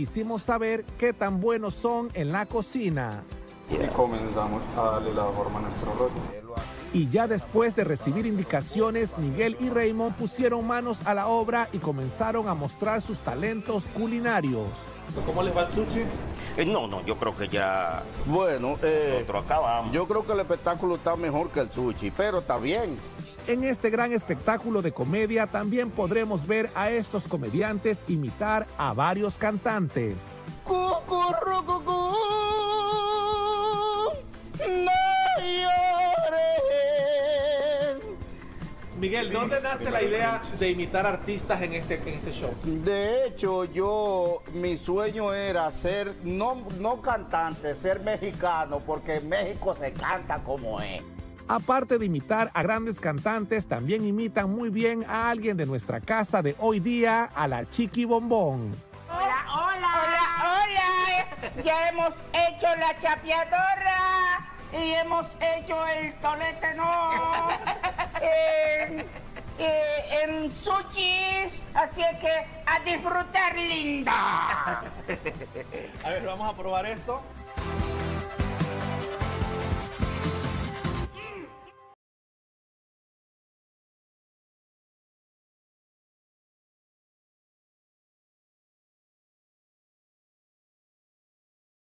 quisimos saber qué tan buenos son en la cocina. Y comenzamos a darle la forma a nuestro rollo. Y ya después de recibir indicaciones, Miguel y Raymond pusieron manos a la obra y comenzaron a mostrar sus talentos culinarios. ¿Cómo les va el sushi? No, yo creo que ya... Bueno, nosotros acabamos. Yo creo que el espectáculo está mejor que el sushi, pero está bien. En este gran espectáculo de comedia también podremos ver a estos comediantes imitar a varios cantantes. ¡Cucurrucucú! ¡No llores! Miguel, ¿dónde nace la idea de imitar artistas en este show? De hecho, mi sueño era ser, no cantante, ser mexicano, porque en México se canta como es. Aparte de imitar a grandes cantantes, también imitan muy bien a alguien de nuestra casa de hoy día, a la Chiqui Bombón. Hola, hola, hola, hola. Ya hemos hecho la chapeadora y hemos hecho el tolete, no. En sushis, así que a disfrutar, linda. A ver, vamos a probar esto.